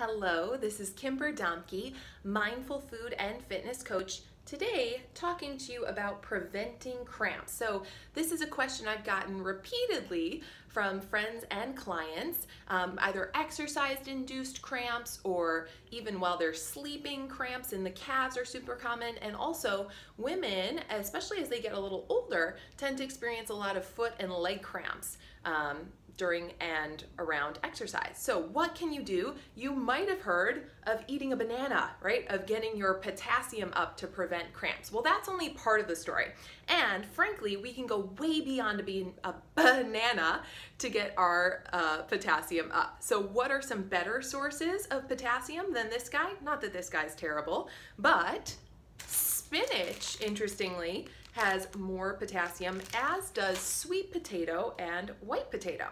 Hello, this is Kimber Domke, mindful food and fitness coach, today talking to you about preventing cramps. So this is a question I've gotten repeatedly from friends and clients, either exercise-induced cramps or even while they're sleeping, cramps in the calves are super common. And also women, especially as they get a little older, tend to experience a lot of foot and leg cramps during and around exercise. So what can you do? You might have heard of eating a banana, right? Of getting your potassium up to prevent cramps. Well, that's only part of the story. And frankly, we can go way beyond being a banana to get our potassium up. So what are some better sources of potassium than this guy? Not that this guy's terrible, but spinach, interestingly, has more potassium, as does sweet potato and white potato.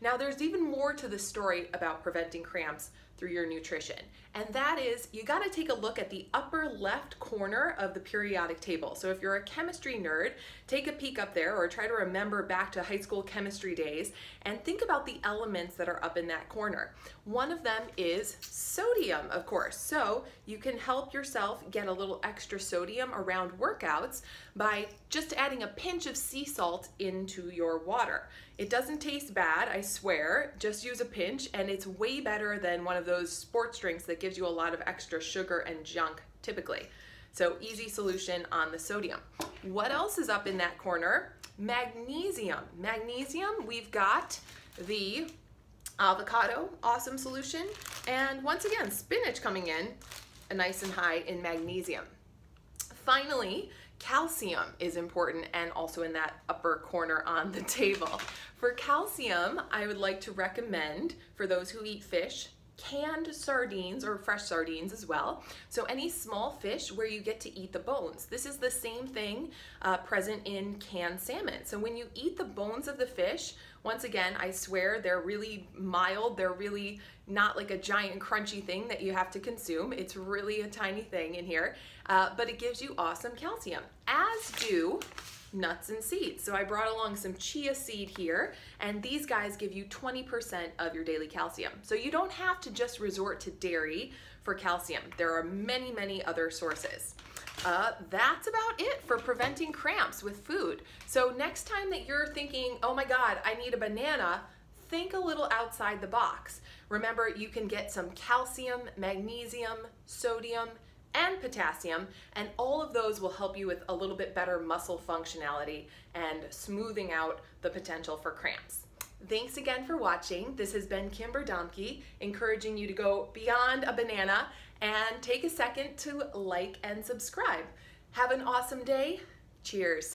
Now there's even more to the story about preventing cramps through your nutrition, and that is you got to take a look at the upper left corner of the periodic table. So if you're a chemistry nerd, take a peek up there or try to remember back to high school chemistry days and think about the elements that are up in that corner. One of them is sodium, of course. So you can help yourself get a little extra sodium around workouts by just adding a pinch of sea salt into your water. It doesn't taste bad, I swear. Just use a pinch, and it's way better than one of those sports drinks that gives you a lot of extra sugar and junk typically. So easy solution on the sodium. What else is up in that corner? Magnesium. Magnesium, we've got the avocado, awesome solution. And once again, spinach coming in nice and high in magnesium. Finally, calcium is important and also in that upper corner on the table. For calcium, I would like to recommend, for those who eat fish, canned sardines or fresh sardines as well. So any small fish where you get to eat the bones. This is the same thing present in canned salmon. So when you eat the bones of the fish, once again, I swear they're really mild. They're really not like a giant crunchy thing that you have to consume. It's really a tiny thing in here, but it gives you awesome calcium, as do nuts and seeds. So I brought along some chia seed here, and these guys give you 20% of your daily calcium. So you don't have to just resort to dairy for calcium. There are many, many other sources. That's about it for preventing cramps with food. So next time that you're thinking, oh my God, I need a banana, think a little outside the box. Remember, you can get some calcium, magnesium, sodium, and potassium, and all of those will help you with a little bit better muscle functionality and smoothing out the potential for cramps. Thanks again for watching. This has been Kimber Domke, encouraging you to go beyond a banana and take a second to like and subscribe. Have an awesome day. Cheers.